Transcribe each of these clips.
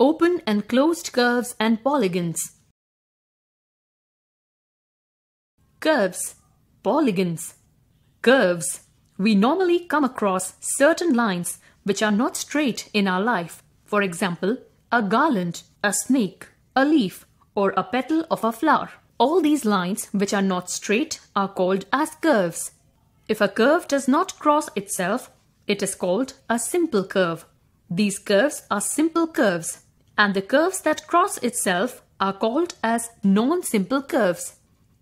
open and closed curves and polygons. Curves, polygons, curves. We normally come across certain lines which are not straight in our life. For example, a garland, a snake, a leaf, or a petal of a flower. All these lines which are not straight are called as curves. If a curve does not cross itself, it is called a simple curve. These curves are simple curves, and the curves that cross itself are called as non-simple curves.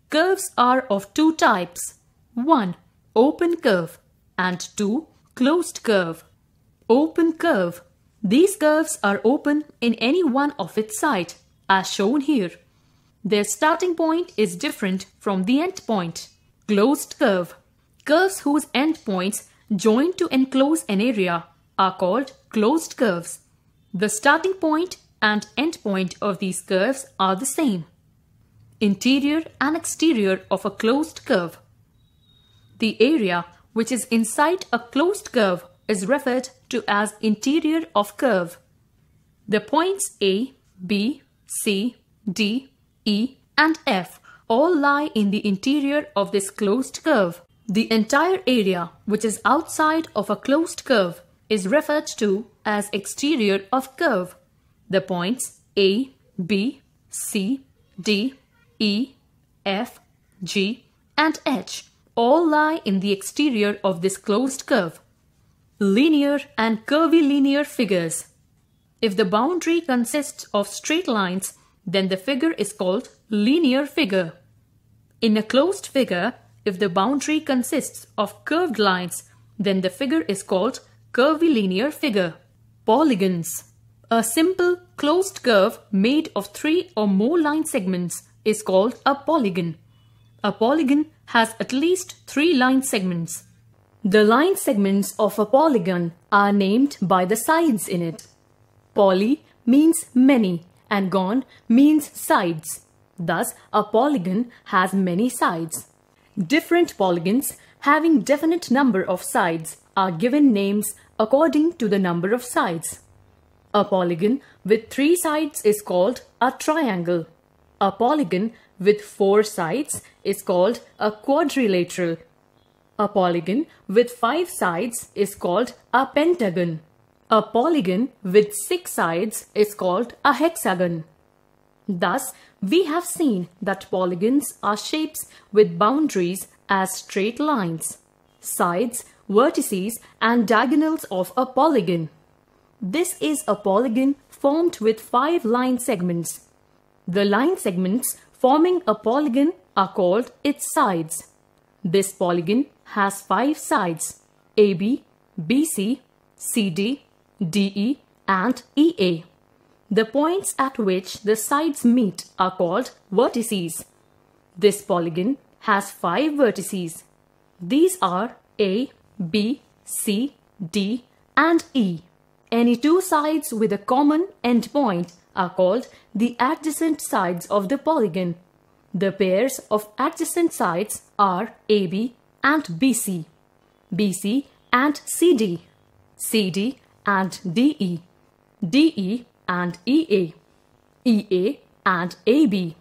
Curves are of two types. 1. Open curve, and 2. Closed curve. Open curve. These curves are open in any one of its side, as shown here. Their starting point is different from the end point. Closed curve. Curves whose end points join to enclose an area are called closed curves. The starting point and end point of these curves are the same. Interior and exterior of a closed curve. The area which is inside a closed curve is referred to as interior of curve. The points A, B, C, D, E and F all lie in the interior of this closed curve. The entire area which is outside of a closed curve is referred to as exterior of curve. The points A, B, C, D, E, F, G and H all lie in the exterior of this closed curve. Linear and curvilinear figures. If the boundary consists of straight lines, then the figure is called linear figure. In a closed figure, if the boundary consists of curved lines, then the figure is called curvilinear figure. Polygons. A simple closed curve made of 3 or more line segments is called a polygon. A polygon has at least 3 line segments. The line segments of a polygon are named by the sides in it. Poly means many, and gon means sides. Thus, a polygon has many sides. Different polygons having definite number of sides are given names according to the number of sides. A polygon with 3 sides is called a triangle. A polygon with 4 sides is called a quadrilateral. A polygon with 5 sides is called a pentagon. A polygon with 6 sides is called a hexagon. Thus, we have seen that polygons are shapes with boundaries as straight lines, sides, vertices and diagonals of a polygon. This is a polygon formed with 5 line segments. The line segments forming a polygon are called its sides. This polygon has 5 sides: AB, BC, CD, DE and EA. The points at which the sides meet are called vertices. This polygon has 5 vertices. These are A, B, C, D and E. Any 2 sides with a common endpoint are called the adjacent sides of the polygon. The pairs of adjacent sides are AB and BC, BC and CD, CD and DE, DE and EA, EA and AB.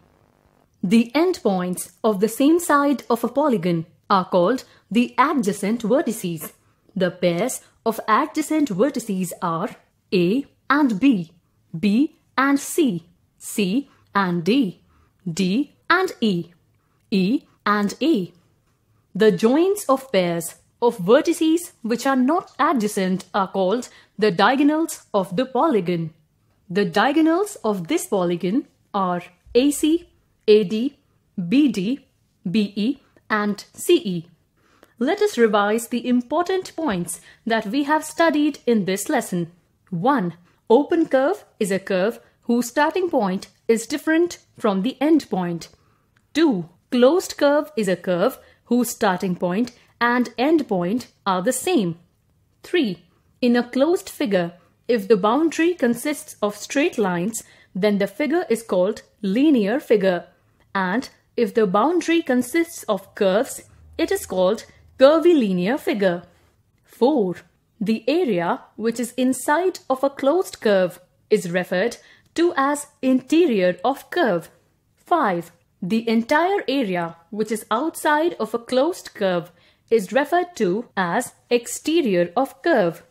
The endpoints of the same side of a polygon are called the adjacent vertices. The pairs of adjacent vertices are A and B, B and C, C and D, D and E, E and A. The joins of pairs of vertices which are not adjacent are called the diagonals of the polygon. The diagonals of this polygon are AC, AD, BD, BE and CE. Let us revise the important points that we have studied in this lesson. 1. Open curve is a curve whose starting point is different from the end point. 2. Closed curve is a curve whose starting point and end point are the same. 3. In a closed figure, if the boundary consists of straight lines, then the figure is called linear figure. And if the boundary consists of curves, it is called curvilinear figure. 4. The area which is inside of a closed curve is referred to as interior of curve. 5. The entire area which is outside of a closed curve is referred to as exterior of curve.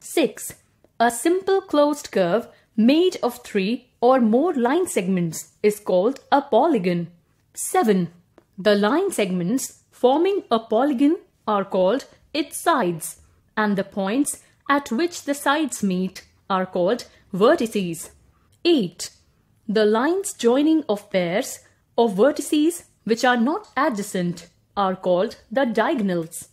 6. A simple closed curve made of 3 or more line segments is called a polygon. 7. The line segments forming a polygon are called its sides, and the points at which the sides meet are called vertices. 8. The lines joining of pairs of vertices which are not adjacent are called the diagonals.